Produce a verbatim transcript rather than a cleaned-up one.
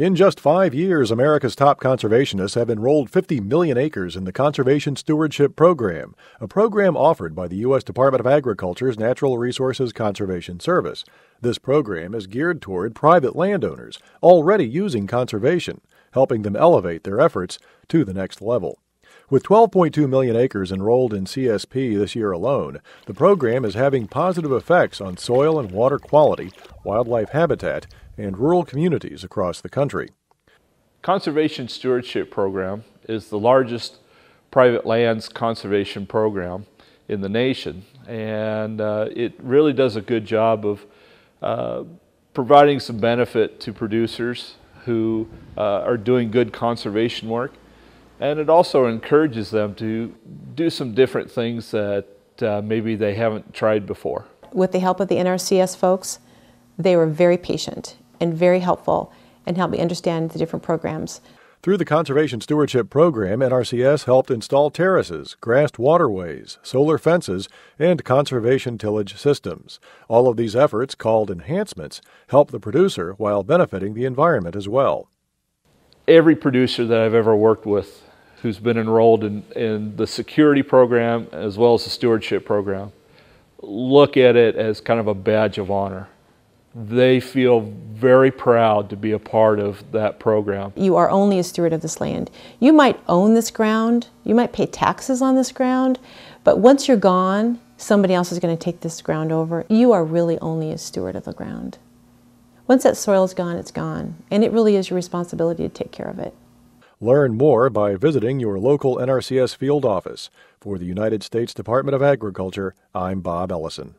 In just five years, America's top conservationists have enrolled fifty million acres in the Conservation Stewardship Program, a program offered by the U S Department of Agriculture's Natural Resources Conservation Service. This program is geared toward private landowners already using conservation, helping them elevate their efforts to the next level. With twelve point two million acres enrolled in C S P this year alone, the program is having positive effects on soil and water quality, wildlife habitat, and rural communities across the country. Conservation Stewardship Program is the largest private lands conservation program in the nation, and uh, it really does a good job of uh, providing some benefit to producers who uh, are doing good conservation work. And it also encourages them to do some different things that uh, maybe they haven't tried before. With the help of the N R C S folks, they were very patient and very helpful and helped me understand the different programs. Through the Conservation Stewardship Program, N R C S helped install terraces, grassed waterways, solar fences, and conservation tillage systems. All of these efforts, called enhancements, help the producer while benefiting the environment as well. Every producer that I've ever worked with who's been enrolled in, in the security program as well as the stewardship program, look at it as kind of a badge of honor. They feel very proud to be a part of that program. You are only a steward of this land. You might own this ground, you might pay taxes on this ground, but once you're gone, somebody else is going to take this ground over. You are really only a steward of the ground. Once that soil is gone, it's gone, and it really is your responsibility to take care of it. Learn more by visiting your local N R C S field office. For the United States Department of Agriculture, I'm Bob Ellison.